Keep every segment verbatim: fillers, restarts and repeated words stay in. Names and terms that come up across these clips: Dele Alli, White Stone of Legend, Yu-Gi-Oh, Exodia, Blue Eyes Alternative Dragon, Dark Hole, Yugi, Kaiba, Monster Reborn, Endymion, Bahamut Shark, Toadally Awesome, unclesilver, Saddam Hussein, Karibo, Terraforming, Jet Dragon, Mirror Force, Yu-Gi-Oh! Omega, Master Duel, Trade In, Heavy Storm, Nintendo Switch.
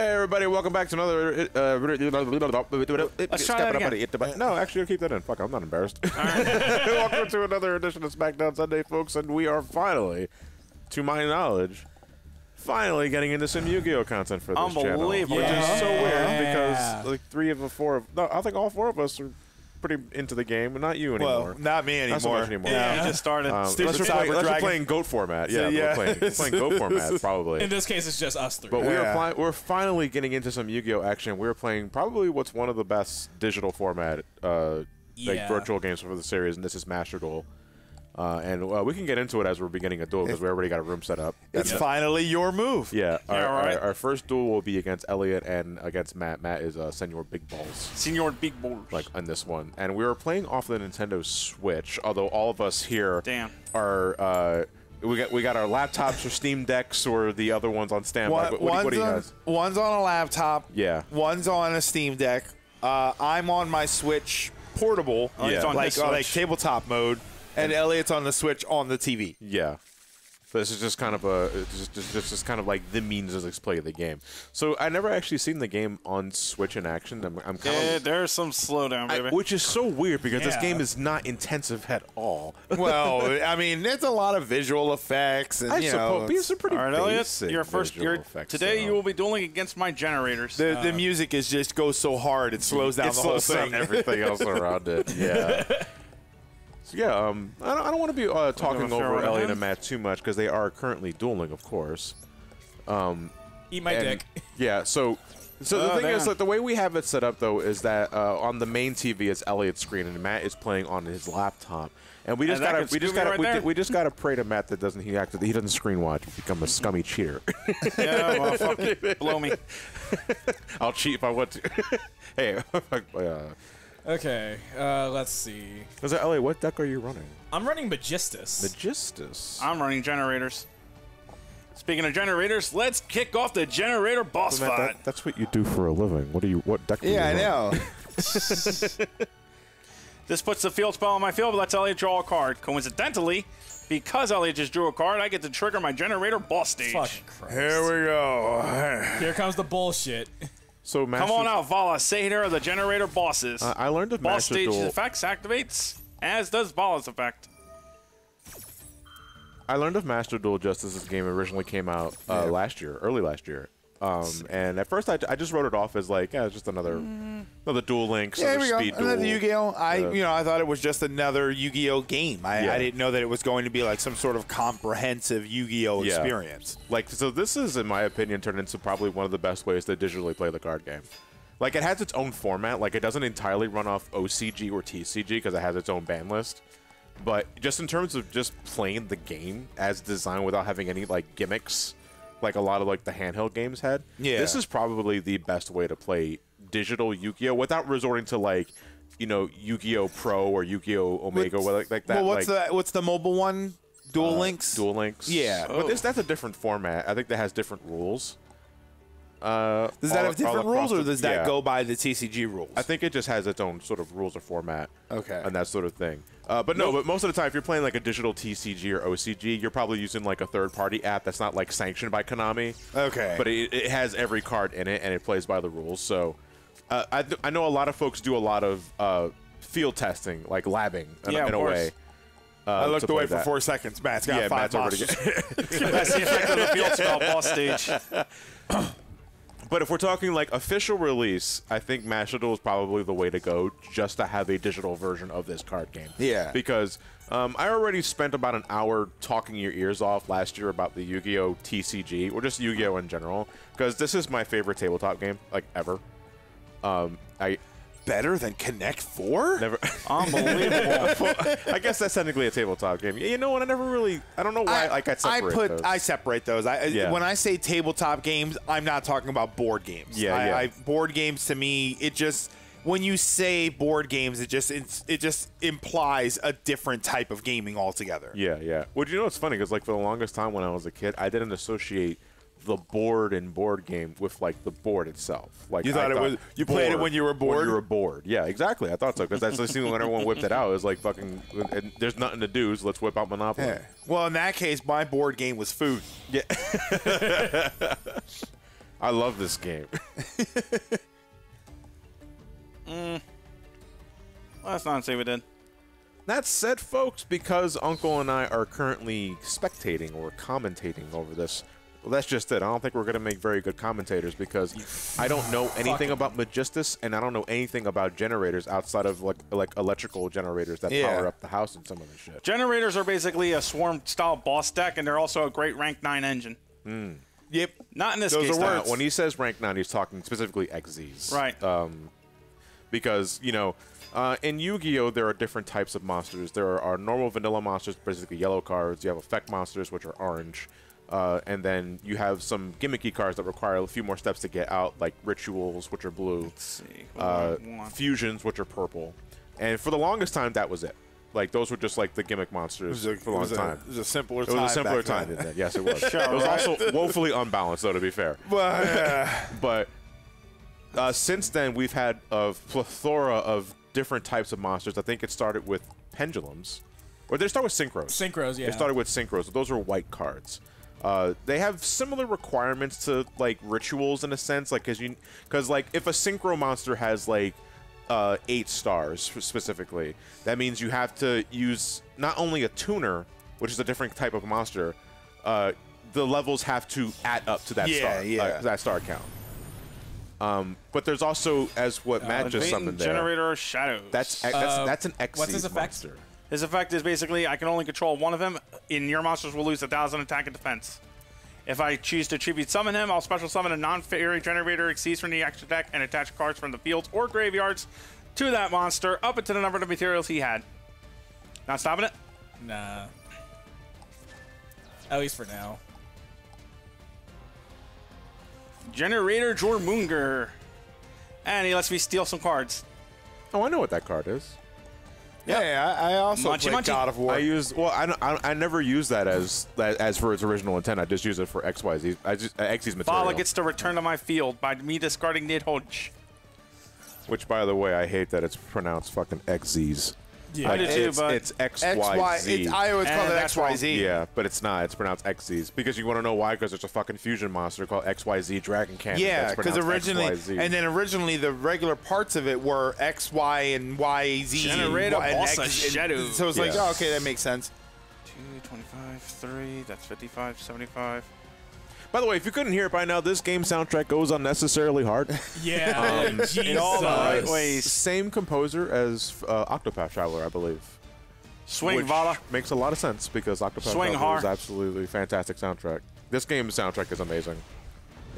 Hey everybody, welcome back to another. Uh, Let's try that again. No, actually, I'll keep that in. Fuck, I'm not embarrassed. All right. Welcome to another edition of SmackDown Sunday, folks, and we are finally, to my knowledge, finally getting into some Yu-Gi-Oh! Content for this channel. Unbelievable. Which yeah. is so weird because like three of the four of, no, I think all four of us are pretty into the game, but not you anymore. Well, not me anymore. Not so much anymore. Yeah, yeah. You just started. Um, unless you're play, unless playing GOAT format. Yeah, so, yeah. We're, playing, we're playing GOAT format, probably. In this case, it's just us three. But yeah. we are we're finally getting into some Yu-Gi-Oh! Action. We're playing probably what's one of the best digital format uh, yeah. like virtual games for the series, and this is Master Duel. Uh, and uh, we can get into it as we're beginning a duel because we already got a room set up. It's yeah. finally your move. Yeah. Our, yeah, right. our, our first duel will be against Elliot and against Matt. Matt is uh, Senor Big Balls. Senor Big Balls. Like on this one. And we were playing off the Nintendo Switch, although all of us here Damn. are... Uh, We got we got our laptops or Steam Decks or the other ones on standby. One, what, what, what do you guys? One's on a laptop. Yeah. One's on a Steam Deck. Uh, I'm on my Switch portable. Oh, yeah. It's on like, Switch. like tabletop mode. And Elliot's on the Switch on the T V. Yeah, so this is just kind of a just just, just kind of like the means of display of the game. So I never actually seen the game on Switch in action. I'm, I'm kind yeah, of there's some slowdown, baby, I, which is so weird because yeah. this game is not intensive at all. Well, I mean, it's a lot of visual effects. And, I you suppose know, these are pretty all right, basic Elliot, your first, visual your, effects. Today so. you will be dueling against my generators. The, uh, the music is just goes so hard it slows down it the slows whole thing. Down everything else around it. Yeah. Yeah, um, I don't, I don't want to be uh, talking over Elliot and Matt too much because they are currently dueling, of course. Um, Eat my dick. Yeah, so so oh, the thing man. is, like, the way we have it set up, though, is that uh, on the main T V is Elliot's screen and Matt is playing on his laptop. And we just and gotta, we just gotta, right we, we just gotta pray to Matt that doesn't he act, he doesn't screen watch, become a scummy cheater. Yeah, well, fuck it, blow me. I'll cheat if I want to. Hey, uh, okay, uh, let's see. So, Elliot, what deck are you running? I'm running Magistus. Magistus. I'm running generators. Speaking of generators, let's kick off the generator boss so, Matt, fight. That, that's what you do for a living. What do you? What deck? Yeah, you I run? know. This puts the field spell on my field, but lets Elliot draw a card. Coincidentally, because Elliot just drew a card, I get to trigger my generator boss stage. Fuck Christ. Here we go. Here comes the bullshit. So Master Come on out, Vala. Satyr of the generator bosses. Uh, I learned of Boss Master Duel. Boss stage effects activates, as does Vala's effect. I learned of Master Duel just as this game originally came out uh, yeah. last year, early last year. Um, and at first, I, I just wrote it off as like, yeah, it's just another mm. another Duel Links, yeah, another speed go. duel. Another Yu-Gi-Oh! I, uh, you know, I thought it was just another Yu-Gi-Oh! Game. I, yeah. I didn't know that it was going to be like some sort of comprehensive Yu-Gi-Oh! Yeah. experience. Like, so this is, in my opinion, turned into probably one of the best ways to digitally play the card game. Like, it has its own format. Like, it doesn't entirely run off O C G or T C G because it has its own ban list. But just in terms of just playing the game as designed without having any like gimmicks, like a lot of like the handheld games had. Yeah. This is probably the best way to play digital Yu-Gi-Oh! Without resorting to like, you know, Yu-Gi-Oh! Pro or Yu-Gi-Oh! Omega or like, like that. Well, what's like, the what's the mobile one? Duel uh, Links? Duel Links. Yeah. Oh. But this that's a different format. I think that has different rules. Uh, does that have different rules or does the, that yeah. go by the T C G rules? I think it just has its own sort of rules or format. Okay. And that sort of thing. Uh, but no, no, but most of the time, if you're playing like a digital T C G or O C G, you're probably using like a third-party app that's not like sanctioned by Konami. Okay. But it, it has every card in it, and it plays by the rules. So uh, I, th I know a lot of folks do a lot of uh, field testing, like labbing in, yeah, in a way. Uh, I looked away for that. four seconds. Matt's got yeah, five monsters. That's the effect of the field spell boss stage. But if we're talking like official release, I think Master Duel is probably the way to go just to have a digital version of this card game. Yeah. Because um, I already spent about an hour talking your ears off last year about the Yu-Gi-Oh! T C G, or just Yu-Gi-Oh! In general, because this is my favorite tabletop game, like, ever. Um, I... Better than Connect four? Never. Unbelievable. I guess that's technically a tabletop game. You know what? I never really. I don't know why. I, like I separate I put. Those. I separate those. I, yeah. When I say tabletop games, I'm not talking about board games. Yeah, I, yeah. I, board games to me, it just when you say board games, it just it, it just implies a different type of gaming altogether. Yeah, yeah. Well, you know what's funny? Because like for the longest time when I was a kid, I didn't associate the board and board game with like the board itself. Like you thought I it thought, was you bored, played it when you were bored. When you were bored. Yeah, exactly. I thought so because that's the scene when everyone whipped it out. It was like fucking. And there's nothing to do, so let's whip out Monopoly. Yeah. Well, in that case, my board game was food. Yeah. I love this game. mm. Let's not say we did. That said, folks, because Uncle and I are currently spectating or commentating over this, well, that's just it. I don't think we're going to make very good commentators because I don't know anything about Magistus, and I don't know anything about generators outside of like like electrical generators that yeah. power up the house and some of the shit. Generators are basically a Swarm-style boss deck, and they're also a great rank nine engine. Mm. Yep. Not in this Those case. Those are words. Now, when he says rank nine, he's talking specifically X Zs. Right. Um, because, you know... Uh, in Yu-Gi-Oh, there are different types of monsters. There are normal vanilla monsters, basically yellow cards. You have effect monsters, which are orange. Uh, and then you have some gimmicky cards that require a few more steps to get out, like rituals, which are blue. Let's see. Uh, fusions, which are purple. And for the longest time, that was it. Like, those were just, like, the gimmick monsters a, for a long a, time. It was a simpler time. It was a simpler time than that. Yes, it was. Sure, it was right? also woefully unbalanced, though, to be fair. But, uh, but uh, since then, we've had a plethora of different types of monsters. I think it started with pendulums. Or they start with synchros. Synchros, yeah. They started with synchros. Those are white cards. Uh, they have similar requirements to, like, rituals in a sense. Like, because, you, cause, like, if a synchro monster has, like, uh, eight stars specifically, that means you have to use not only a tuner, which is a different type of monster, uh, the levels have to add up to that yeah, star. Yeah, yeah. Uh, that star count. Um, but there's also, as what uh, Matt just summoned there. Generator Shadows. That's that's, uh, that's an X. What's his effect? Monster. His effect is basically, I can only control one of him, and your monsters will lose one thousand attack and defense. If I choose to tribute summon him, I'll special summon a non-fairy generator, exceeds from the extra deck, and attach cards from the fields or graveyards to that monster, up into the number of materials he had. Not stopping it? Nah. At least for now. Generator Jormungandr, and he lets me steal some cards. Oh, I know what that card is. Yeah, yeah I, I also munchy, play munchy. God of War. I use well, I, I I never use that as as for its original intent. I just use it for X Y Z. I just uh, X Z's material. Vala gets to return to my field by me discarding Nidhogg. Which, by the way, I hate that it's pronounced fucking X Zs. Yeah, like, I do it's, too, but it's X Y Z. I always call it X Y Z. Yeah, but it's not. It's pronounced X Zs. Because you want to know why? Because there's a fucking fusion monster called X Y Z Dragon Cannon. Yeah, because originally, X Y Z. And then originally the regular parts of it were X Y and Y Z. Generator boss stage. So it's yeah. like, oh, okay, that makes sense. two, twenty-five, three, that's fifty-five, seventy-five. By the way, if you couldn't hear it by now, this game soundtrack goes unnecessarily hard. Yeah, um, in all the right ways. Same composer as uh, Octopath Traveler, I believe. Swing, Vala. Makes a lot of sense because Octopath Swing Traveler hard. is absolutely fantastic soundtrack. This game's soundtrack is amazing.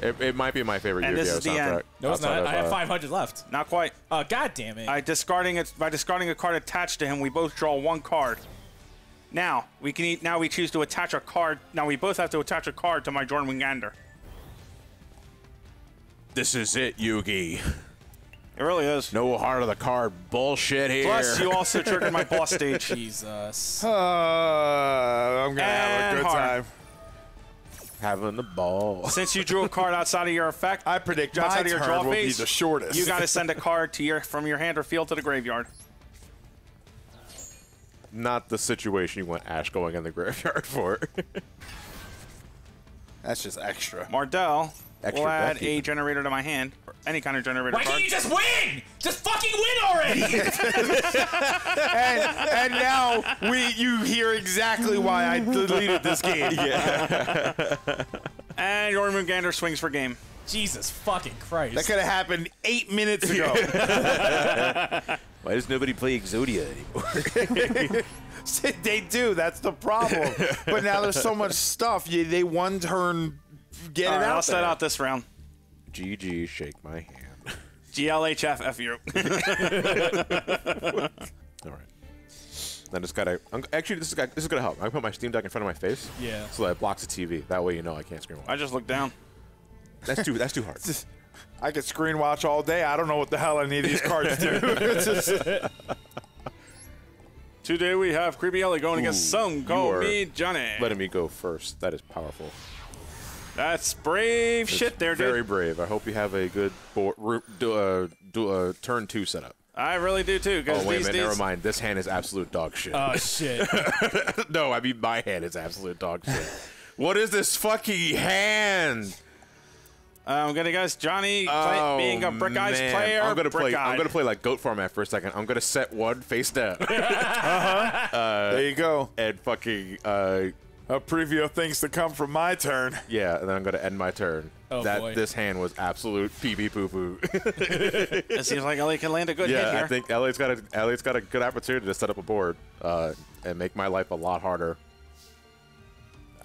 It, it might be my favorite Yu-Gi-Oh! soundtrack. End. No, it's not. Of, I have five hundred left. Not quite. Uh, God damn it. I discarding it by discarding a card attached to him. We both draw one card. Now we can eat, now we choose to attach a card. Now we both have to attach a card to my Jormungandr. This is it, Yugi. It really is. No heart of the card bullshit here. Plus, you also triggered my boss stage. Jesus. Uh, I'm gonna and have a good hard. time. Having the ball. Since you drew a card outside of your effect, I predict my outside turn of your draw will phase, be the shortest. You gotta send a card to your from your hand or field to the graveyard. Not the situation you want Ash going in the graveyard for. That's just extra. Mardell extra will add a even. generator to my hand, or any kind of generator. Why can't you just win? Just fucking win already! and, and now we, you hear exactly why I deleted this game. Yeah. And Jormungandr swings for game. Jesus fucking Christ. That could have happened eight minutes ago. Why does nobody play Exodia anymore? They do. That's the problem. But now there's so much stuff. You, they one turn get All it right, out I'll set out this round. G G, shake my hand. G L H F, F you. All right. I just gotta. I'm, actually, this is gonna, this is gonna help. I put my Steam Deck in front of my face. Yeah. So that it blocks the T V. That way, you know I can't scream. I just look down. That's too. That's too hard. Just, I could screen watch all day. I don't know what the hell any of these cards do. Just... Today we have Creepy Ellie going Ooh, against Some Call Me Johnny. Letting me go first. That is powerful. That's brave That's shit, there, very dude. Very brave. I hope you have a good board, uh, do, uh, turn two setup. I really do too. Oh wait a minute, never mind. This hand is absolute dog shit. Oh shit. No, I mean my hand is absolute dog shit. What is this fucking hand? Uh, I'm gonna guess Johnny oh, play, being a Brick Eyes man. player. I'm gonna play. I'm gonna play like goat format for a second. I'm gonna set one face down. uh huh. Uh, there you go. And fucking uh, a preview of things to come from my turn. Yeah, and then I'm gonna end my turn. Oh, that boy. This hand was absolute pee pee poo poo. It seems like L A can land a good yeah, hit here. Yeah, I think L A's got a L A's got a good opportunity to set up a board uh, and make my life a lot harder.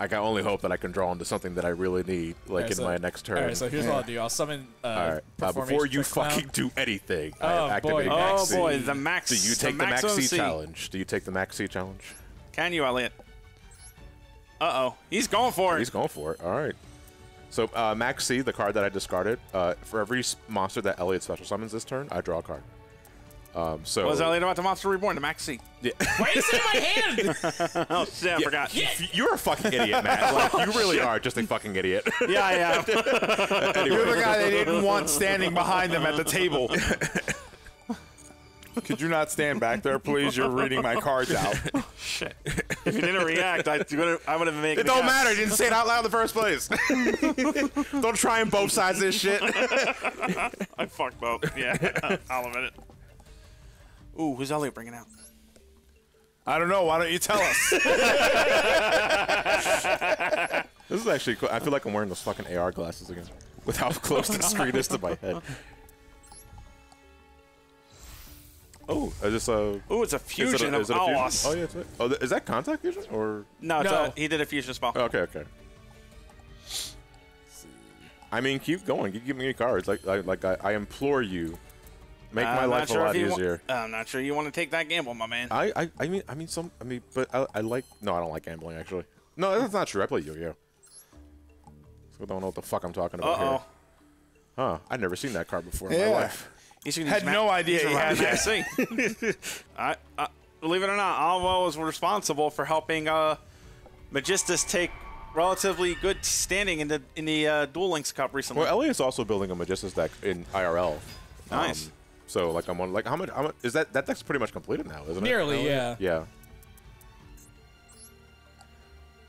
I can only hope that I can draw into something that I really need, like right, in so, my next turn. Alright, so here's yeah. what I'll do. I'll summon. Uh, all right. Uh, before you fucking now. do anything, oh, I am activating Max C. Oh boy, the Max. Do you take the, the Max C, C challenge? Do you take the Max C challenge? Can you, Elliot? Uh oh, he's going for it. He's going for it. All right. So uh, Max C, the card that I discarded. Uh, for every monster that Elliot special summons this turn, I draw a card. Um, so what was that later about the Monster Reborn, the Max C? Yeah. Why is it in my hand? Oh, shit, I yeah. forgot. Yeah. You're a fucking idiot, Matt. Like, oh, you really shit. are just a fucking idiot. Yeah, I am. Anyway. You're the guy they didn't want standing behind them at the table. Could you not stand back there, please? You're reading my cards out. Shit. If you didn't react, I would have been making it. It don't matter. You didn't say it out loud in the first place. Don't try and both sides this shit. I fucked both. Yeah, I'll admit it. Ooh, who's Elliot bringing out? I don't know. Why don't you tell us? This is actually cool. I feel like I'm wearing those fucking A R glasses again. With how close the screen is to my head. Oh, is this a... Ooh, it's a fusion of Awas. Oh, yeah, it's it. Oh, th is that contact fusion? Or... No, it's no. A, he did a fusion spell. Oh, okay, okay. Let's see. I mean, keep going. Keep giving me cards. Like, like, like I, I implore you. Make uh, my life sure a lot easier. I'm not sure you want to take that gamble, my man. I, I, I mean, I mean, some, I mean, but I, I like. No, I don't like gambling actually. No, that's not true. I play Yu-Gi-Oh. So I don't know what the fuck I'm talking about uh -oh. here. Huh? I've never seen that card before yeah. in my life. He's had no idea he had that. Yeah. I, I, believe it or not, Alvo was responsible for helping uh, Magistus take relatively good standing in the in the uh, Duel Links Cup recently. Well, Elliot's also building a Magistus deck in I R L. Nice. Um, So like I'm on like how much, how much is that that deck's pretty much completed now, isn't it? Nearly, yeah. Yeah.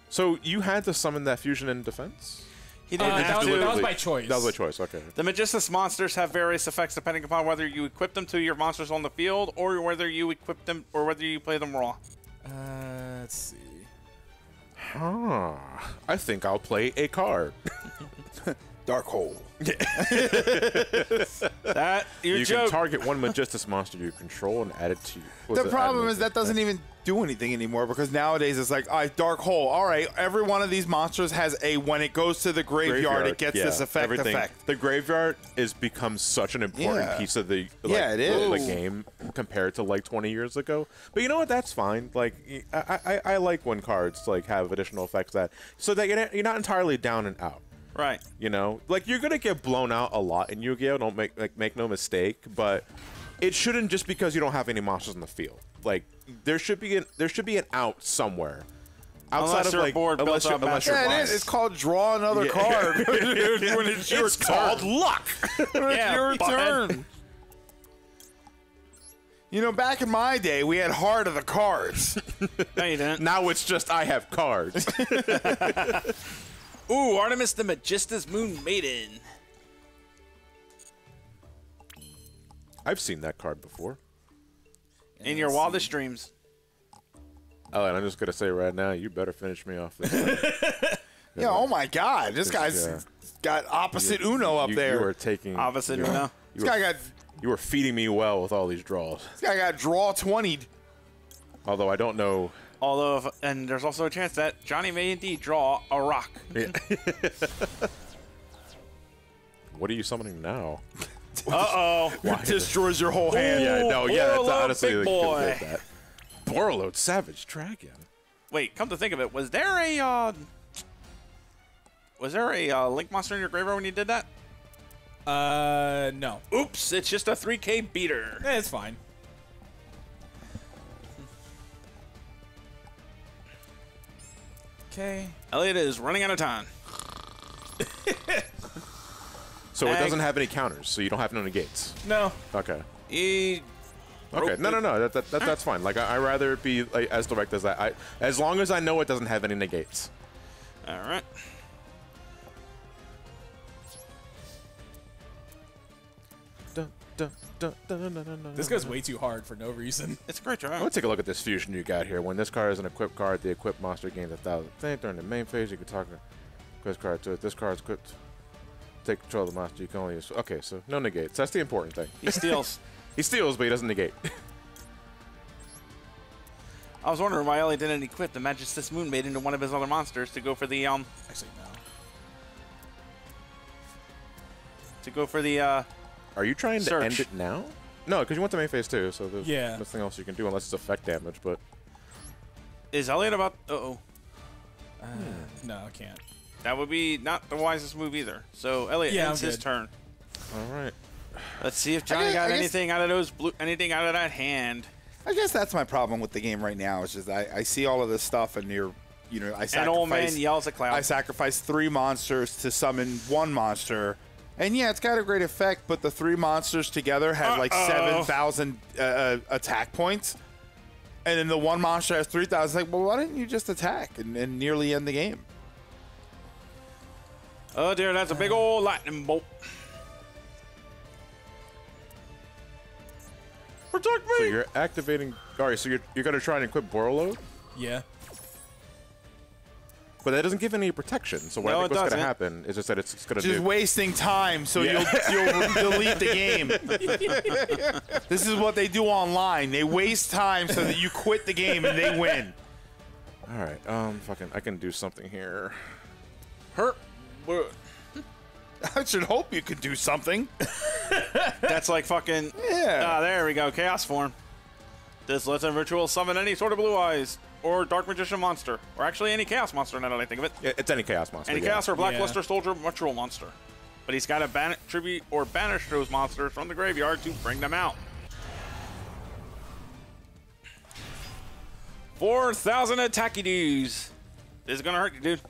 So you had to summon that fusion in defense? He didn't. Uh, did that, was, that was my choice. That was my choice. Okay. The Magistus monsters have various effects depending upon whether you equip them to your monsters on the field or whether you equip them or whether you play them raw. Uh, let's see. Huh. I think I'll play a card. Dark Hole. that you're You joke. can target one Magistus monster you control and add it to you. The problem is that doesn't even do anything anymore because nowadays it's like, all right, Dark Hole. All right, every one of these monsters has a, when it goes to the graveyard, graveyard it gets yeah, this effect. Everything. effect. The graveyard has become such an important yeah. piece of the, like, yeah, it is. the game compared to like twenty years ago. But you know what? That's fine. Like, I, I, I like when cards like have additional effects that so that you're, you're not entirely down and out. Right. You know, like you're gonna get blown out a lot in Yu-Gi-Oh. Don't make like make no mistake, but it shouldn't just because you don't have any monsters in the field. Like there should be an there should be an out somewhere. Outside unless of like board unless you're, unless you're yeah, it is. It's called draw another yeah. card. Dude, when it's your it's turn. called luck. When yeah, it's your but. turn. You know, back in my day, we had Heart of the Cards. No, you didn't. Now it's just I have cards. Ooh, Artemis the Magistus Moon Maiden. I've seen that card before. In your wildest see. dreams. Oh, and I'm just gonna say right now, you better finish me off this time. Yeah, oh my God, this, this guy's uh, got opposite you, Uno up you, there. You were taking opposite Uno. Know, this were, guy got. You were feeding me well with all these draws. This guy got draw twenty'd. Although I don't know. Although, if, and there's also a chance that Johnny may indeed draw a rock. Yeah. What are you summoning now? Uh-oh. It destroys your whole hand. Ooh, yeah, no, yeah, that's honestly big boy. That. Borload Savage Dragon. Wait, come to think of it, was there a, uh, was there a uh, Link monster in your graveyard when you did that? Uh, no. Oops, it's just a three K beater. Yeah, it's fine. Okay. Elliot is running out of time. So Ag. It doesn't have any counters, so you don't have no negates. No. Okay. He okay. No, no, no. That, that, that, that's fine. Like I, I rather be like, as direct as that. I, as long as I know it doesn't have any negates. All right. dun, dun, dun, dun, dun, dun, this goes way too hard for no reason. It's a great draw. Let's take a look at this fusion you got here. When this card is an equipped card, the equipped monster gains a thousand things. During the main phase, you can talk a quest card to it. This card is equipped. Take control of the monster. You can only use. Okay, so no negates. That's the important thing. He steals. He steals, but he doesn't negate. I was wondering why Ellie didn't equip the Magic Sis Moon Maid into one of his other monsters to go for the um. Actually, no. To go for the. Uh, Are you trying search. to end it now? No, because you want the main phase too, so there's yeah. nothing else you can do unless it's effect damage. But is Elliot about? Uh oh. Uh, hmm. No, I can't. That would be not the wisest move either. So Elliot yeah, ends his turn. All right. Let's see if Johnny guess, got guess, anything out of those blue, anything out of that hand. I guess that's my problem with the game right now. Is just I, I see all of this stuff and you're. You know, I sacrifice. An old man yells at cloud. I sacrifice three monsters to summon one monster. And yeah, it's got a great effect, but the three monsters together have uh-oh. like seven thousand uh, attack points. And then the one monster has three thousand. Like, well, why didn't you just attack and, and nearly end the game? Oh dear, that's a big old lightning bolt. Protect me! So you're activating. Alright, so you're, you're going to try and equip Borolo? Yeah. But that doesn't give any protection, so what no, I think what's going to happen is just that it's, it's going to do... Just wasting time, so yeah. you'll, you'll delete the game. This is what they do online. They waste time so that you quit the game and they win. All right, um, fucking, I can do something here. Her... I should hope you could do something. That's like fucking... Yeah. Ah, there we go, Chaos Form. This lets a virtual summon any sort of Blue Eyes. Or Dark Magician Monster. Or actually any Chaos Monster, now that I think of it. Yeah, it's any Chaos Monster. Any yeah. Chaos or Black yeah. Luster Soldier Mutual Monster. But he's got to ban tribute or banish those monsters from the graveyard to bring them out. four thousand attacky dudes. This is going to hurt you, dude.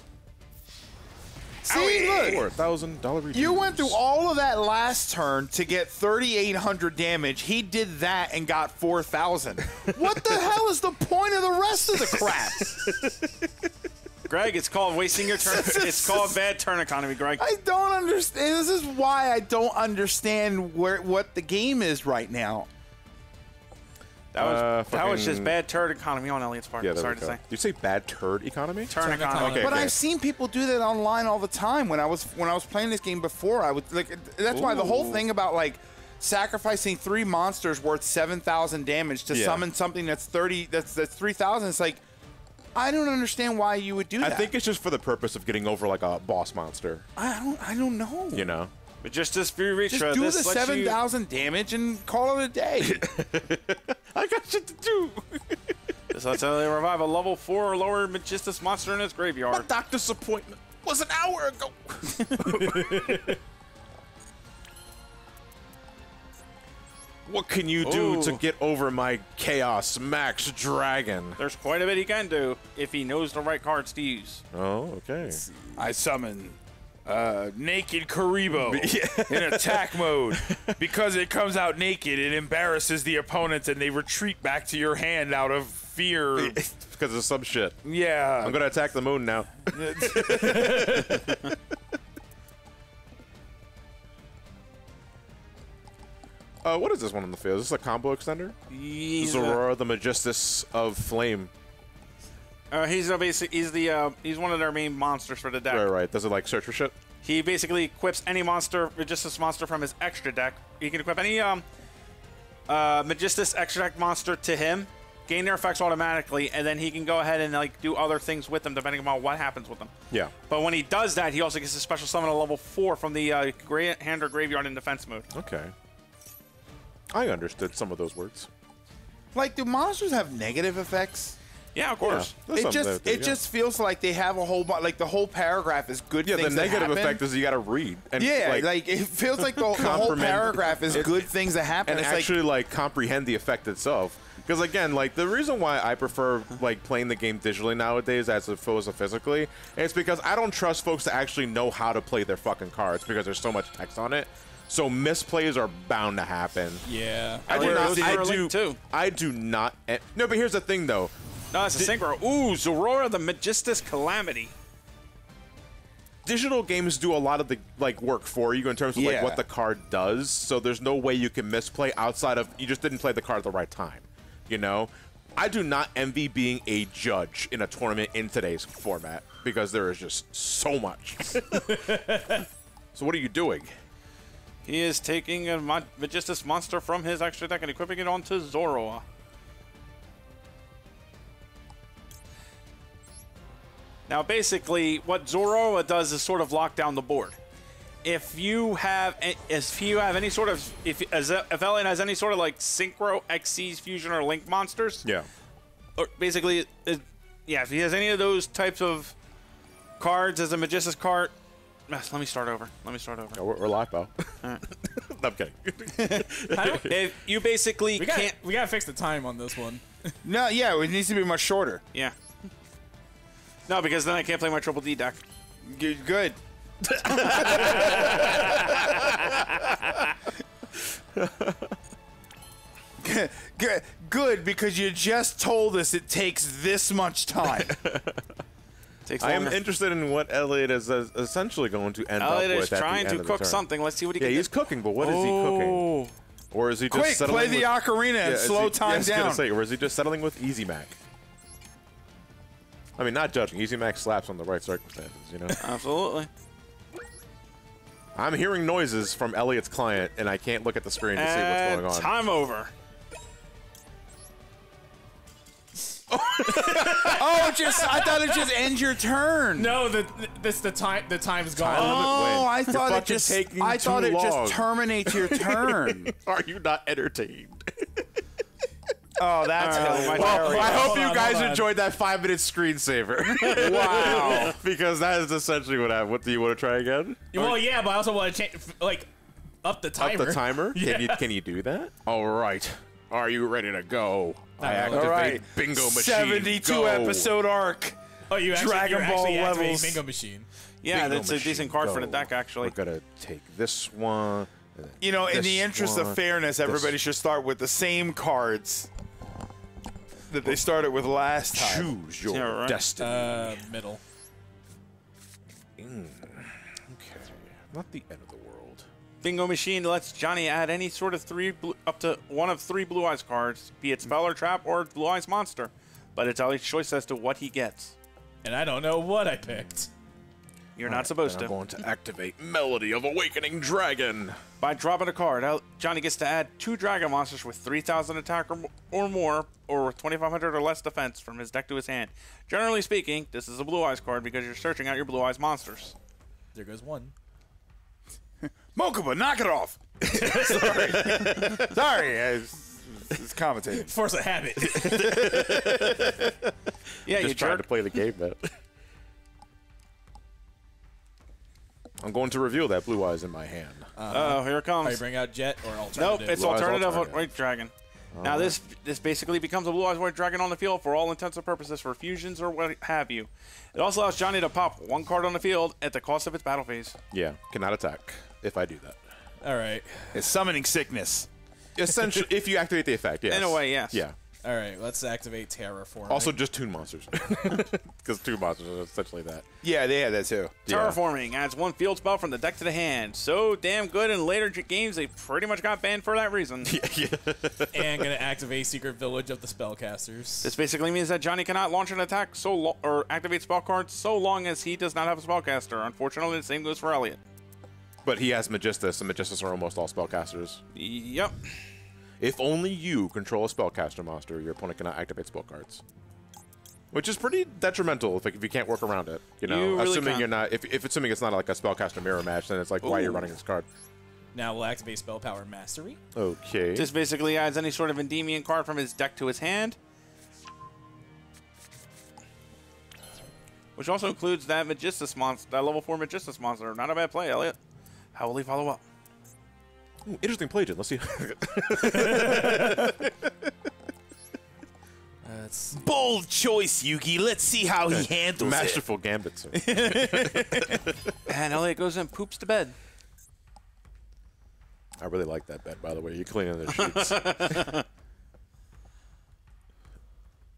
See, Owie! Look. four thousand dollars you went through all of that last turn to get thirty-eight hundred damage. He did that and got four thousand. What the hell is the point of the rest of the crap? Greg, it's called wasting your turn. It's called bad turn economy, Greg. I don't understand. This is why I don't understand where what the game is right now. That was, uh, that was just bad turd economy on Elliot's part. Yeah, sorry to say. Did you say bad turd economy? Turn economy. Okay, but okay. I've seen people do that online all the time. When I was when I was playing this game before, I would like. That's Ooh. why the whole thing about like sacrificing three monsters worth seven thousand damage to yeah. summon something that's thirty that's that's three thousand. It's like I don't understand why you would do I that. I think it's just for the purpose of getting over like a boss monster. I don't. I don't know. You know. But just this few retro, just do this the seven thousand you... damage and call it a day. I got shit to do. This lets Ellie revive a level four or lower Magistus monster in its graveyard. My doctor's appointment was an hour ago. What can you do Ooh. to get over my Chaos Max Dragon? There's quite a bit he can do if he knows the right cards to use. Oh, okay. I summon. Uh, naked Karibo yeah. in attack mode. Because it comes out naked, it embarrasses the opponents and they retreat back to your hand out of fear. Because of some shit. Yeah. I'm going to attack the moon now. uh, what is this one on the field? Is this a combo extender? Yeah. Zorora, the Magistus of Flame. Uh, he's a basic, he's the uh, he's one of their main monsters for the deck. Right, right. Does it like search for shit? He basically equips any monster, Magistus monster from his extra deck. He can equip any um, uh, Magistus extra deck monster to him, gain their effects automatically, and then he can go ahead and like do other things with them depending on what happens with them. Yeah. But when he does that, he also gets a special summon at level four from the uh, gray hand or graveyard in defense mode. Okay. I understood some of those words. Like, do monsters have negative effects? Yeah, of course. Yeah, it just there, it yeah. just feels like they have a whole like the whole paragraph is good. Yeah, things the negative that effect is you got to read. And yeah, like, like it feels like the, the whole paragraph is it, good things that happen. And it's actually like, like comprehend the effect itself. Because again, like the reason why I prefer like playing the game digitally nowadays as opposed to physically, is because I don't trust folks to actually know how to play their fucking cards because there's so much text on it. So misplays are bound to happen. Yeah, I do not. I do too. I do not. No, but here's the thing though. No, that's a synchro. Ooh, Zorora the Magistus Calamity. digital games do a lot of the like work for you in terms of yeah. like what the card does, so there's no way you can misplay outside of you just didn't play the card at the right time, you know? I do not envy being a judge in a tournament in today's format because there is just so much. So what are you doing? He is taking a Mon Magistus monster from his extra deck and equipping it onto Zorora. Now, basically, what Zorora does is sort of lock down the board. If you have, if you have any sort of, if if Ellen has any sort of like Synchro, X C's, Fusion, or Link monsters, yeah, or basically, it, yeah, if he has any of those types of cards as a Magistus card, let me start over. Let me start over. No, we're, we're live, pal. All right. No, I'm kidding. I don't, if you basically we gotta, can't. We gotta fix the time on this one. No, yeah, it needs to be much shorter. Yeah. No, because then I can't play my Triple D deck. You're good. good, good, because you just told us it takes this much time. Takes I am interested in what Elliot is uh, essentially going to end Elliot up with. Elliot is trying to cook something. Let's see what he yeah, can do. Yeah, he's cooking, but what oh. is he cooking? Or is he just Quick, settling play with, the ocarina yeah, and slow he, time yeah, down. I was gonna say, or is he just settling with Easy Mac? I mean, not judging. Easy Mac slaps on the right circumstances, you know? Absolutely. I'm hearing noises from Elliot's client, and I can't look at the screen to and see what's going on. Time over. oh, it just I thought it just ends your turn. No, the, the this the time the time's gone. Time oh, I thought it just I thought it long. just terminates your turn. Are you not entertained? Oh, that's right. Well, I hope hold you on, guys enjoyed that five-minute screensaver. Wow. Because that is essentially what I what do you want to try again? Well, or, yeah, but I also want to change like up the timer. Up the timer? Yeah. Can you can you do that? All right. Are you ready to go? I activate All right. Bingo Machine. seventy-two go. Episode arc. Oh, you actually, Dragon Ball actually levels. Bingo Machine. Yeah, bingo that's machine. a decent card go. for the deck, actually. We're going to take this one. You know, in the interest one, of fairness, everybody should start with the same cards that they started with last time. Choose your yeah, right. destiny. Uh, middle. Mm. Okay. Not the end of the world. Bingo Machine lets Johnny add any sort of three, blue, up to one of three Blue Eyes cards, be it Spell or Trap or Blue Eyes Monster. But it's Ellie's choice as to what he gets. And I don't know what I picked. You're All not right, supposed to. I'm going to activate Melody of Awakening Dragon. By dropping a card, Johnny gets to add two dragon monsters with three thousand attack or, or more, or with twenty-five hundred or less defense from his deck to his hand. Generally speaking, this is a Blue Eyes card because you're searching out your Blue Eyes monsters. There goes one. Mokuba, knock it off! Sorry. Sorry, I was, it's commentating. Force of habit. yeah, Just you trying to play the game, though. I'm going to reveal that Blue Eyes in my hand. Uh, uh oh, here it comes. Are you bring out Jet or Alternative? Nope, it's Blue Alternative, alternative. White Dragon. All now, right. this this basically becomes a Blue Eyes White Dragon on the field for all intents and purposes for fusions or what have you. It also allows Johnny to pop one card on the field at the cost of its battle phase. Yeah, cannot attack if I do that. All right. It's summoning sickness. Essentially, if you activate the effect, yes. In a way, yes. Yeah. All right, let's activate Terraforming. Also, just Toon Monsters. Because Toon Monsters are essentially that. Yeah, they had that too. Terraforming yeah. adds one field spell from the deck to the hand. So damn good in later games, they pretty much got banned for that reason. Yeah, yeah. And going to activate Secret Village of the Spellcasters. This basically means that Johnny cannot launch an attack so lo or activate spell cards so long as he does not have a Spellcaster. Unfortunately, the same goes for Elliot. But he has Magistus, and Magistus are almost all Spellcasters. Yep. If only you control a Spellcaster monster, your opponent cannot activate spell cards. Which is pretty detrimental if, if you can't work around it. You know, you assuming really you're not, if, if assuming it's not like a Spellcaster mirror match, then it's like, Ooh. why are you running this card? Now we'll activate Spell Power Mastery. Okay. This basically adds any sort of Endymion card from his deck to his hand. Which also includes that Magistus monster, that level four Magistus monster. Not a bad play, Elliot. How will he follow up? Ooh, interesting play, Jim. Let's see. That's bold choice, Yugi. Let's see how he handles Masterful it. Masterful gambits. And Elliot goes and poops to bed. I really like that bed, by the way. You're cleaning the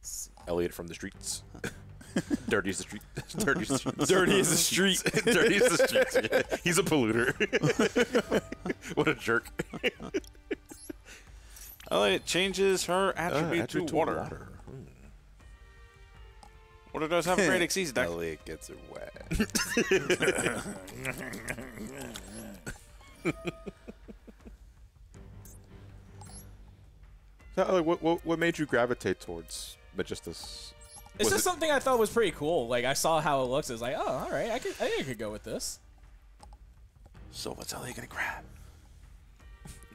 sheets. Elliot from the streets. Dirty as the street. Dirty as the street. Dirty as the street. Dirty as the street. Yeah. He's a polluter. What a jerk. Elliot changes her attribute, uh, attribute to, to water. water. Hmm. Water does have a great Xyz deck. Elliot gets her wet. So, what, what, what made you gravitate towards Magistus? It's was just it? something I thought was pretty cool. Like, I saw how it looks. It was like, oh, all right. I, could, I think I could go with this. So what's Elliot going to grab?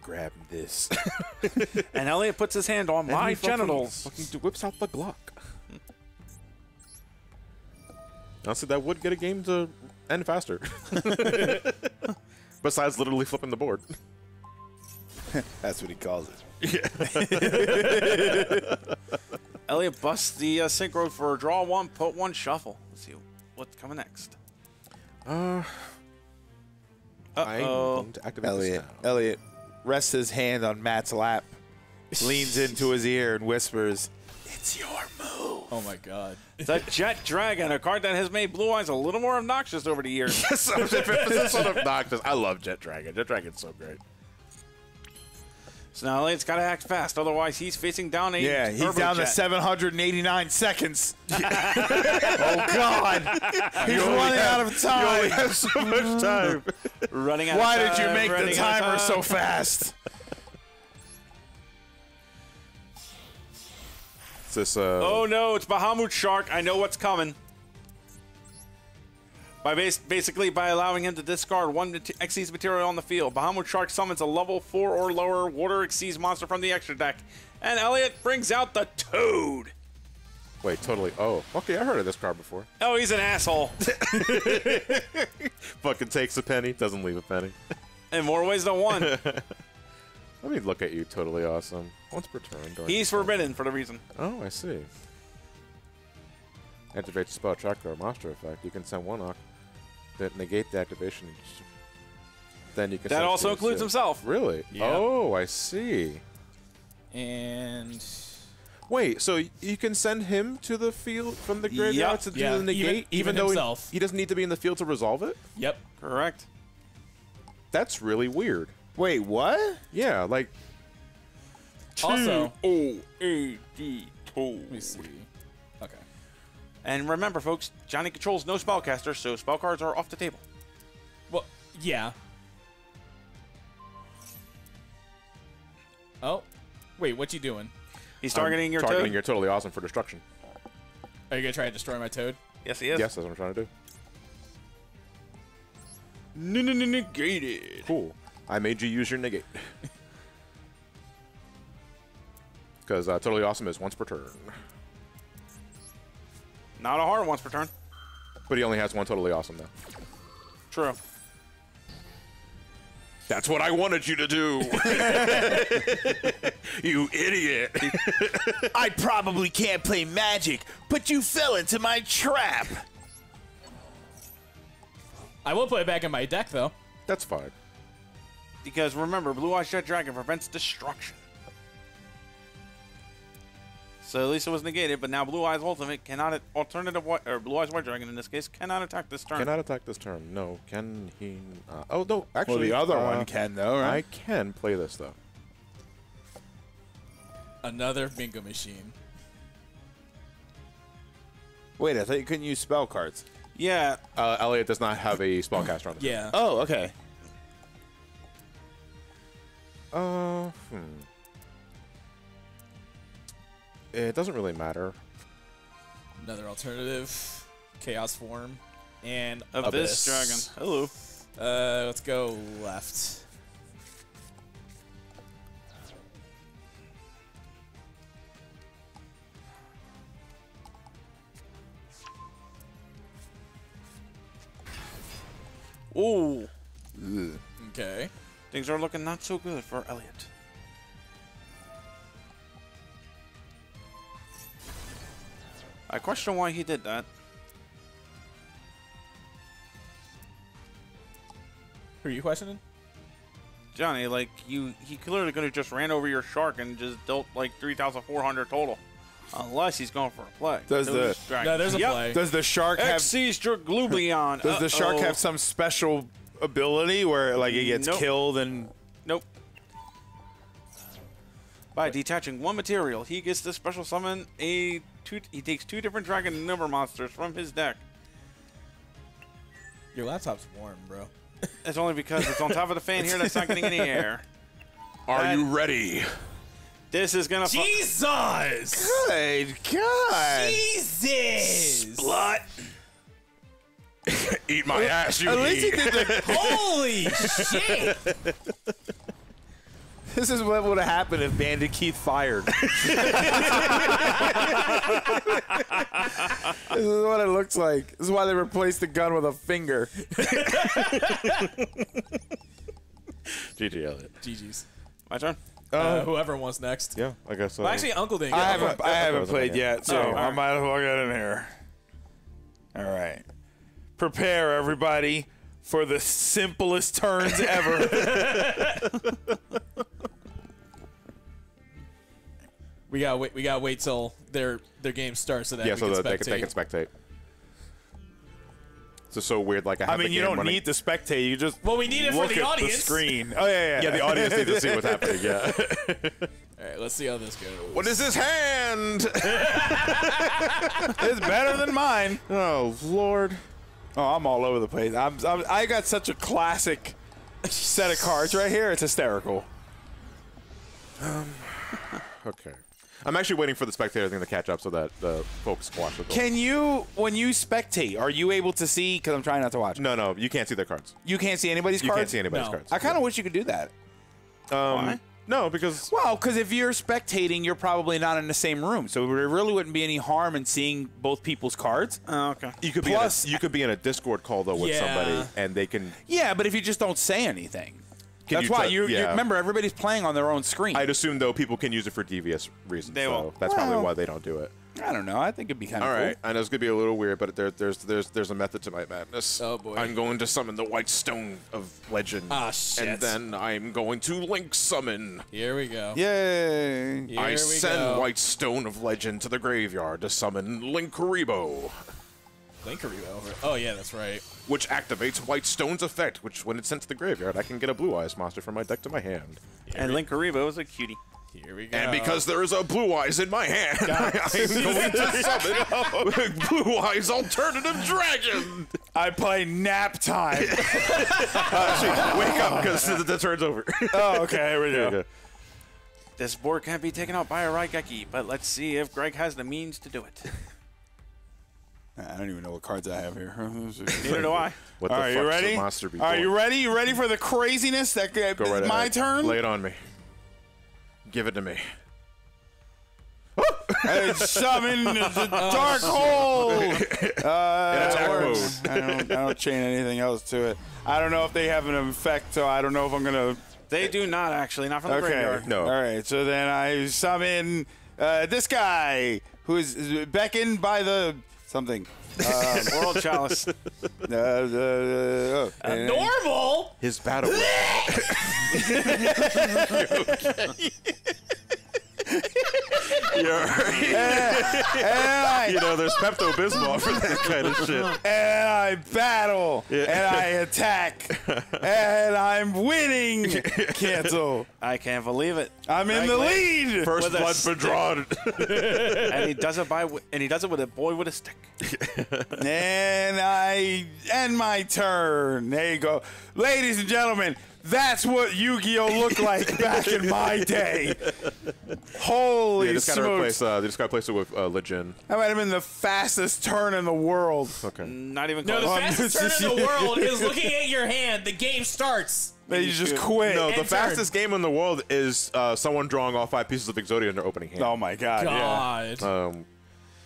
Grab this. And Elliot puts his hand on and my genitals. Fucking, fucking whips out the Glock. Honestly, that would get a game to end faster. Besides literally flipping the board. That's what he calls it. Yeah. Elliot busts the uh, sync road for draw one, put one, shuffle. Let's see what's coming next. Uh, Uh-oh. Elliot, Elliot rests his hand on Matt's lap, leans into his ear, and whispers, "It's your move." Oh my God! The Jet Dragon, a card that has made Blue Eyes a little more obnoxious over the years. So obnoxious. I love Jet Dragon. Jet Dragon's so great. So now Elliot's got to act fast, otherwise he's facing down a yeah, he's down jet. to seven hundred eighty-nine seconds. Yeah. Oh, God. He's running have, out of time. You only have so much time. Running out Why of time. Why did you make the timer time. so fast? Is this, uh... Oh, no, it's Bahamut Shark. I know what's coming. By bas basically by allowing him to discard one Xyz material on the field, Bahamut Shark summons a level four or lower water Xyz monster from the extra deck, and Elliot brings out the Toad. Wait, totally. Oh, okay, I heard of this card before. Oh, he's an asshole. Fucking takes a penny, doesn't leave a penny. In more ways than one. Let me look at you, Totally Awesome. Once per turn. He's forbidden turn. for the reason. Oh, I see. Activates spell, tracker, or monster effect. You can send one off. That negate the activation. Then you can. That also includes himself. Really? Yep. Oh, I see. And wait, so you can send him to the field from the graveyard yep. to do yeah. the negate, even, even, even though himself. He, he doesn't need to be in the field to resolve it. Yep, correct. That's really weird. Wait, what? Yeah, like. Also, O A D Toad. Let me see. Okay. And remember, folks, Johnny controls no spellcaster, so spell cards are off the table. Well, yeah. Oh, wait, what you doing? He's targeting I'm your targeting toad. Targeting your Totally Awesome for destruction. Are you gonna try to destroy my toad? Yes, he is. Yes, that's what I'm trying to do. Negated. Cool. I made you use your negate. Because uh, Totally Awesome is once per turn. Not a hard once per turn. But he only has one Totally Awesome, though. True. That's what I wanted you to do. You idiot. I probably can't play Magic, but you fell into my trap. I will put it back in my deck, though. That's fine. Because remember, Blue Eyes Jet Dragon prevents destruction. So at least it was negated, but now Blue Eyes Ultimate cannot alternative white, or Blue Eyes White Dragon in this case cannot attack this turn. Cannot attack this turn. No, can he? Uh, oh no, actually, well, the other uh, one can though. Right? I can play this though. Another Bingo Machine. Wait, I thought you couldn't use spell cards. Yeah. Uh, Elliot does not have a spellcaster on the yeah. Turn. Oh, okay. Uh. Hmm. It doesn't really matter. Another alternative, Chaos Form, and Abyss, Abyss Dragon. Hello. Uh, let's go left. Ooh. Ugh. Okay. Things are looking not so good for Elliot. I question why he did that. Who are you questioning? Johnny, like, you, he clearly could have just ran over your shark and just dealt, like, three thousand four hundred total. Unless he's going for a play. Does the, no, there's a yep. play. Does the shark have... Exodia. Does the shark have some special ability where like it gets nope. killed and... Nope. By detaching one material, he gets to special summon a... Two, he takes two different dragon number monsters from his deck. Your laptop's warm, bro. It's only because it's on top of the fan here that's not getting any air. Are that, you ready? This is gonna. Jesus! Good God! Jesus! Splat! Eat my ass, you. At least he did the. Holy shit! This is what would have happened if Bandit Keith fired. This is what it looks like. This is why they replaced the gun with a finger. G G, Elliot. G G's. My turn. Uh, uh, whoever wants next. Yeah, I guess so. Well, actually, Uncle didn't. Get I haven't, I haven't played yet, so oh, right. I might as well get in here. All right. Prepare, everybody, for the simplest turns ever. We gotta wait. We gotta wait till their their game starts so that yeah, we so can that spectate. They, they can spectate. It's so weird. Like I, have I mean, the you don't running. need to spectate. You just well, we need it look for the audience. The screen. Oh yeah, yeah. Yeah, the audience needs to see what's happening. Yeah. All right, let's see how this goes. What is this hand? It's better than mine. Oh Lord. Oh, I'm all over the place. I'm, I'm, I got such a classic set of cards right here. It's hysterical. Um, okay. I'm actually waiting for the spectator thing to catch up so that the uh, folks can watch it. Can you, when you spectate, are you able to see? Because I'm trying not to watch. No, no. You can't see their cards. You can't see anybody's you cards? You can't see anybody's no. cards. I kind of yeah. wish you could do that. Um, Why? No, because... Well, because if you're spectating, you're probably not in the same room. So there really wouldn't be any harm in seeing both people's cards. Oh, okay. You could, Plus, be, in a, you could be in a Discord call, though, with yeah. somebody, and they can... Yeah, but if you just don't say anything. Can that's you why. You, yeah. you Remember, everybody's playing on their own screen. I'd assume, though, people can use it for devious reasons. They so that's well, probably why they don't do it. I don't know. I think it'd be kind of cool. All right. I know it's going to be a little weird, but there, there's, there's, there's a method to my madness. Oh, boy. I'm going to summon the White Stone of Legend. Ah, oh, shit. And then I'm going to Link Summon. Here we go. Yay. Here I we send go. White Stone of Legend to the graveyard to summon Link Karibo. Link Karibo? Oh, yeah, that's right. Which activates White Stone's effect, which when it's sent to the graveyard, I can get a Blue Eyes monster from my deck to my hand. Here and Link Karibo is a cutie. Here we go. And because there is a Blue Eyes in my hand, I am going to summon Blue Eyes Alternative Dragon. I play nap time. uh, actually, wake up, because the, the turn's over. Oh, okay, here we go. Here we go. This board can't be taken out by a Raigeki, but let's see if Greg has the means to do it. I don't even know what cards I have here. Neither do I. What the All right, fuck's you ready? The monster be All right, you ready? You ready for the craziness? That uh, go right my ahead. turn? Lay it on me. Give it to me. I summon the Dark Hole! Uh, I, don't, I don't chain anything else to it. I don't know if they have an effect, so I don't know if I'm going to... They do not, actually. Not from the okay. graveyard. No. All right, so then I summon uh, this guy, who is beckoned by the... Something. Uh, World Chalice. Uh, uh, oh. uh, normal? His battle. Okay. You're right. You know, there's Pepto-Bismol for that kind of shit. And I battle. Yeah. And I attack. And I'm winning. Cancel. I can't believe it. I'm in Greg the lead. First blood for drawn. And he does it by and he does it with a boy with a stick. And I end my turn. There you go, ladies and gentlemen. That's what Yu-Gi-Oh looked like back in my day. Holy yeah, just smokes. Gotta replace, uh, they just got to replace it with uh, Legend. That might have been the fastest turn in the world. Okay. Not even close. No, the fastest turn in the world is looking at your hand. The game starts. Then you just quit. No, the fastest game in the world is uh, someone drawing all five pieces of Exodia in their opening hand. Oh, my God. God. Yeah. Um,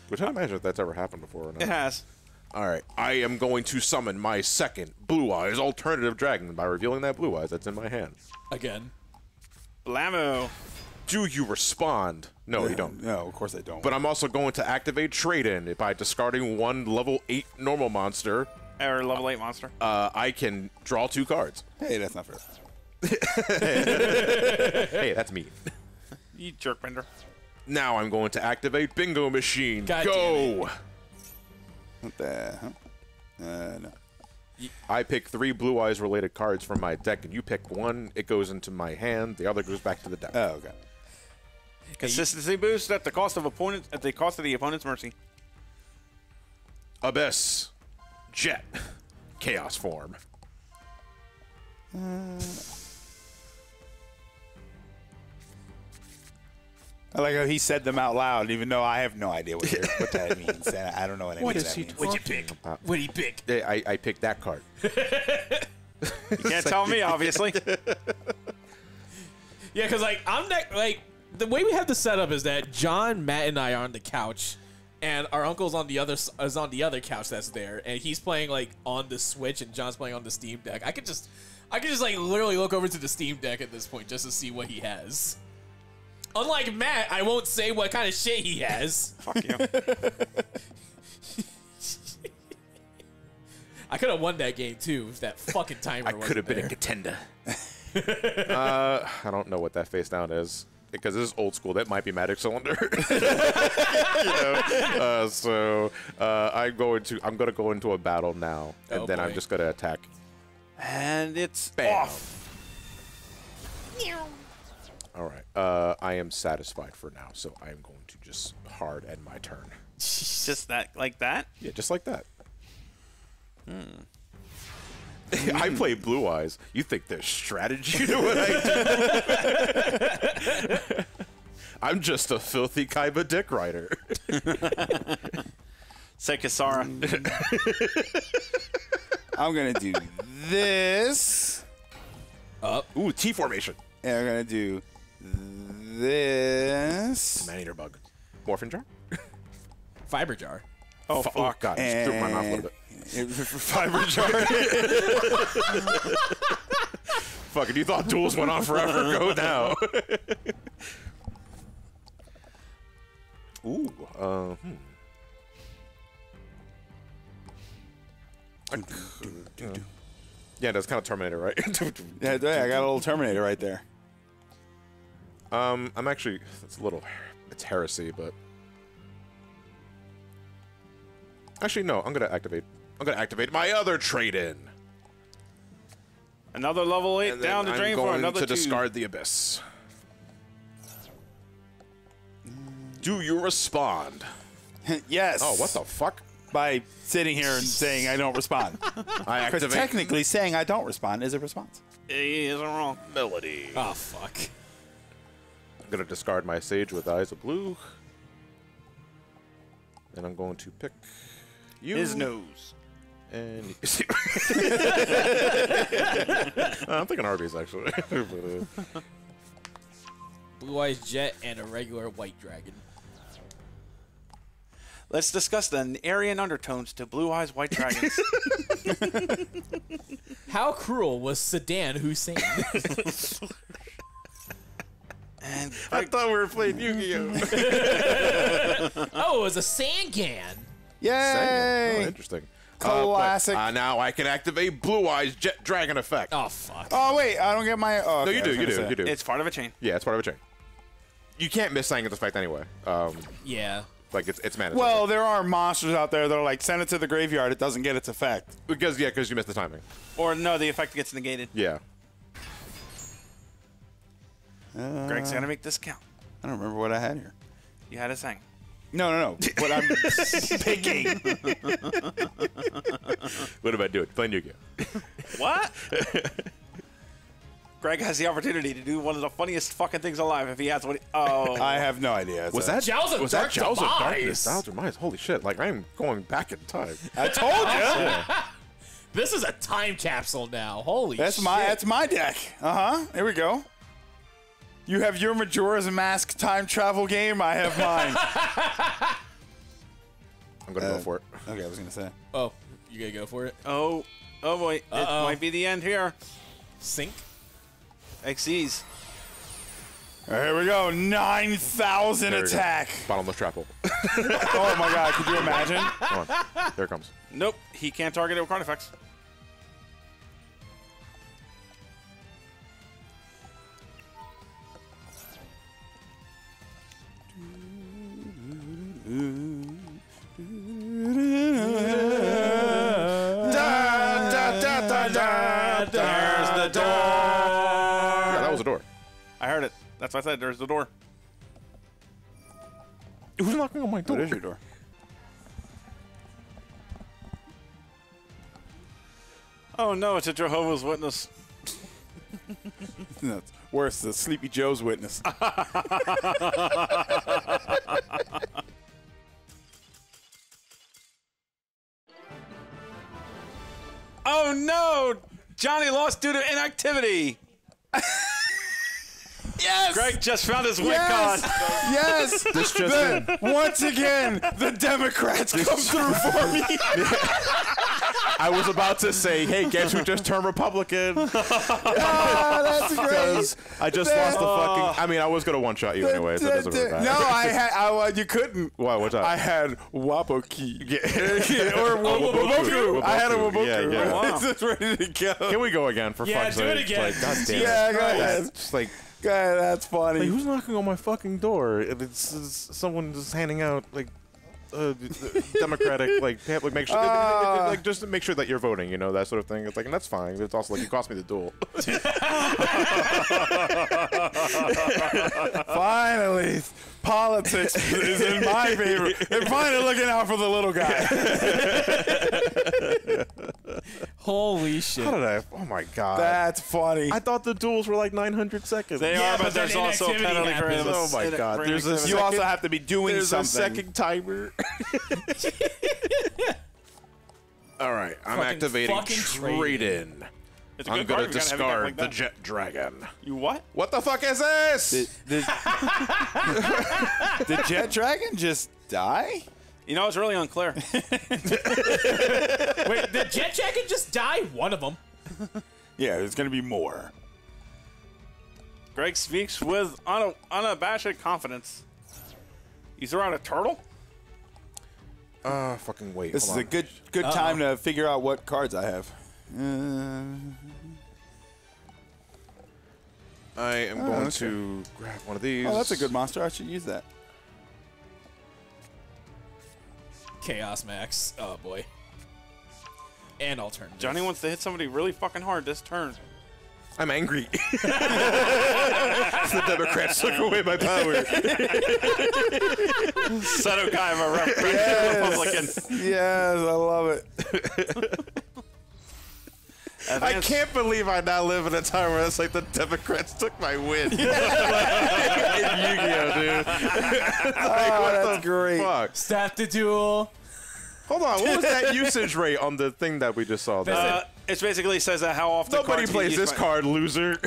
which I don't imagine if that's ever happened before or not. It has. All right, I am going to summon my second Blue Eyes Alternative Dragon by revealing that Blue Eyes that's in my hand. Again. Blammo. Do you respond? No, no, you don't. No, of course I don't. But I'm also going to activate Trade In by discarding one level eight normal monster. Or level eight monster. Uh, I can draw two cards. Hey, that's not fair. Hey, that's me. You jerk bender. Now I'm going to activate Bingo Machine. God Go! What the hell? Uh, no. I pick three Blue Eyes related cards from my deck, and you pick one. It goes into my hand. The other goes back to the deck. Oh, okay. Consistency boost at the cost of opponent at the cost of the opponent's mercy. Abyss, Jet, Chaos Form. Uh, I like how he said them out loud, even though I have no idea what, what that means. I don't know what, what is that he means. What did you pick? Uh, what did he pick? I, I picked that card. You can't tell me, obviously. Yeah, because like I'm not, like the way we have the setup is that John, Matt, and I are on the couch, and our uncle's on the other is on the other couch that's there, and he's playing like on the Switch, and John's playing on the Steam Deck. I could just, I could just like literally look over to the Steam Deck at this point just to see what he has. Unlike Matt, I won't say what kind of shit he has. Fuck you. I could have won that game, too, if that fucking timer I wasn't I could have been there. a contender. uh, I don't know what that face down is, because this is old school. That might be Magic Cylinder. You know? uh, so uh, I'm, going to, I'm going to go into a battle now, and oh then boy. I'm just going to attack. And it's Bam. off. All right. Uh, I am satisfied for now, so I am going to just hard end my turn. Just that, like that? Yeah, just like that. Hmm. I play Blue Eyes. You think there's strategy to what I do? I'm just a filthy Kaiba dick rider. Sekisara. I'm gonna do this. Uh, ooh, T formation. And I'm gonna do. This man-eater bug, morphin jar, fiber jar. Oh, F oh god! Just threw my mouth a little bit. Fiber jar. Fucking, you thought duels went on forever? Go now. Ooh. Uh, hmm. do, do, do, do, do. Yeah, that's kind of Terminator, right? Yeah, I got a little Terminator right there. Um, I'm actually, it's a little, it's heresy, but actually, no, I'm going to activate, I'm going to activate my other trade-in. Another level eight and down the drain for another two. I'm going to discard the Abyss. Do you respond? Yes. Oh, what the fuck? By sitting here and saying I don't respond. I activate. Technically saying I don't respond is a response. It isn't wrong. Melody. Oh, fuck. I'm going to discard my Sage with Eyes of Blue. And I'm going to pick you. His nose. And you see. I'm thinking Arby's, actually. Blue Eyes Jet and a regular White Dragon. Let's discuss the Aryan undertones to Blue Eyes White Dragons. How cruel was Saddam Hussein? And I thought we were playing Yu-Gi-Oh! Oh, it was a Sangan! Yay! Sangan. Oh, interesting. Classic. Uh, but, uh, now I can activate Blue Eyes Jet Dragon effect. Oh, fuck. Oh, wait, I don't get my... Oh, okay. No, you do, you do, you do. It's part of a chain. Yeah, it's part of a chain. You can't miss Sangan's effect anyway. Um, yeah. Like, it's, it's mandatory. Well, there are monsters out there that are like, send it to the graveyard, it doesn't get its effect. Because, yeah, because you missed the timing. Or, no, the effect gets negated. Yeah. Uh, Greg's gonna make this count. I don't remember what I had here. You had a thing. No, no, no. What I'm picking. What am I doing? Playing Yu-Gi-Oh. What? Greg has the opportunity to do one of the funniest fucking things alive if he has what. He, oh, I have no idea. Was that Jowls of was Dark that Jowls of Darkness? Jowls of Darkness. Holy shit! Like I am going back in time. I told you. Yeah. This is a time capsule now. Holy. That's shit. my. That's my deck. Uh huh. Here we go. You have your Majora's Mask time travel game. I have mine. I'm gonna uh, go for it. Okay, I was gonna say. Oh, you gonna go for it? Oh, oh boy, uh -oh. It might be the end here. Sink. X Zs. All right, here we go. Nine thousand attack. Bottomless trap hole. Oh my god, could you imagine? Come on, there it comes. Nope, he can't target it with card effects. I heard it. That's what I said. There's the door. Who's knocking on my door? What is your door? Oh no, it's a Jehovah's Witness. No, it's worse, the Sleepy Joe's Witness. Oh no! Johnny lost due to inactivity! Yes! Greg just found his win yes! con. Yes! This just the, once again, the Democrats come through for me. I was about to say, hey, guess who just turned Republican? Ah, that's great. Because I just that, lost the uh, fucking... I mean, I was going to one-shot you anyway, so it doesn't really matter. No, I had... I, uh, you couldn't. Why? What's up? I had Waboku. Yeah. Or Waboku. I had a Waboku. Yeah, yeah. Wow. It's just ready to go. Can we go again, for yeah, fuck's sake? Yeah, do it again. Like, God damn yeah, it. Yeah, go ahead. Just like... God, that's funny. Like, who's knocking on my fucking door? It's, it's someone just handing out like uh, democratic like like make sure uh, like just to make sure that you're voting, you know, that sort of thing. It's like, and that's fine. It's also like, you cost me the duel. Finally, politics is in my favor. They're finally looking out for the little guy. Holy shit. How did I? Oh my god. That's funny. I thought the duels were like nine hundred seconds. They yeah, are, but, but there's also a penalty for this. Oh my god. There's a, you also have to be doing there's something. There's a second timer. Alright, I'm fucking activating fucking Trade In. It's a good I'm going to discard like the Jet Dragon. You what? What the fuck is this? Did, did, did Jet Dragon just die? You know, it's really unclear. Wait, the Jet Dragon just die? One of them. Yeah, there's going to be more. Greg speaks with un unabashed confidence. You throw out a turtle? Ah, uh, fucking wait. This Hold is on. a good good uh -oh. time to figure out what cards I have. Uh, I am oh, going okay. to grab one of these. Oh, that's a good monster. I should use that. Chaos Max. Oh, boy. And alternative. Johnny wants to hit somebody really fucking hard this turn. I'm angry. The Democrats took away my power. Son of guy, I'm a rep yes. Republican. Yes, I love it. I can't believe I now live in a time where it's like the Democrats took my win. Yeah. Like, in Yu-Gi-Oh, dude. Oh, like, what that's the great. Fuck? Stop the duel. Hold on, what was that usage rate on the thing that we just saw? Uh, it basically says that how often nobody plays this card, loser.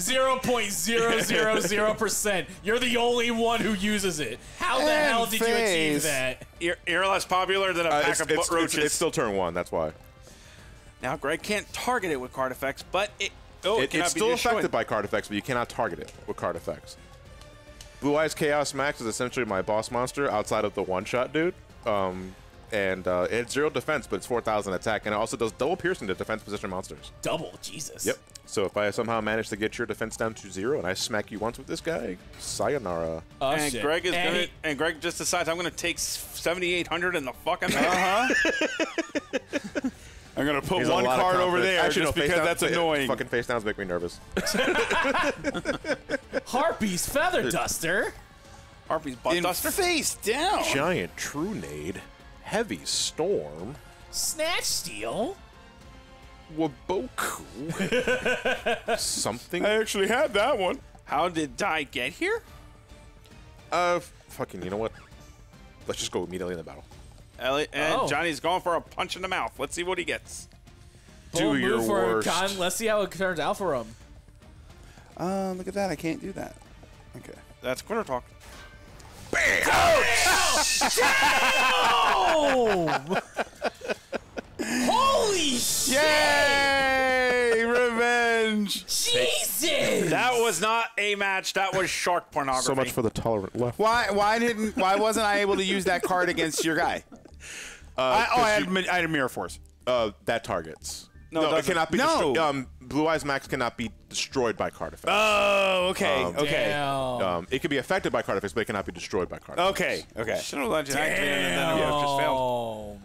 Zero point zero zero zero percent. You're the only one who uses it. How and the hell did phase. you achieve that? You're, you're less popular than a uh, pack it's, of butt it's, roaches. It's, it's still turn one. That's why. Now, Greg can't target it with card effects, but it... Oh, it, it cannot it's still be affected by card effects, but you cannot target it with card effects. Blue Eyes Chaos Max is essentially my boss monster outside of the one-shot dude. Um, and uh, it's zero defense, but it's four thousand attack, and it also does double piercing to defense position monsters. Double? Jesus. Yep. So if I somehow manage to get your defense down to zero and I smack you once with this guy, sayonara. Oh, and, shit. Greg is and, gonna, and Greg just decides I'm going to take seventy-eight hundred in the fucking... Uh-huh. I'm going to put He's one card over there Actually, just no, because that's annoying. Fucking face downs make me nervous. Harpy's Feather Duster. Harpy's Butt In Duster. Face down. Giant Trunade. Heavy Storm. Snatch Steel. Waboku. Something. I actually had that one. How did Dai get here? Uh, fucking, you know what? Let's just go immediately in the battle. Elliot and oh. Johnny's going for a punch in the mouth. Let's see what he gets. Full do your worst. Con. Let's see how it turns out for him. Uh, look at that. I can't do that. Okay. That's Quitter Talk. Bam! Oh, holy shit! Yay! Revenge! Jesus! That was not a match. That was shark pornography. So much for the tolerant left. Why? Why didn't? Why wasn't I able to use that card against your guy? Uh, I, oh, I had, you, I had a Mirror Force. Uh, that targets. No, no it, it cannot be. No. Um, Blue Eyes Max cannot be destroyed by card effects. Oh, okay, um, okay. Um, it can be affected by card effects, but it cannot be destroyed by card effects. Okay, okay. Should have let you activate it, and then it would have just failed.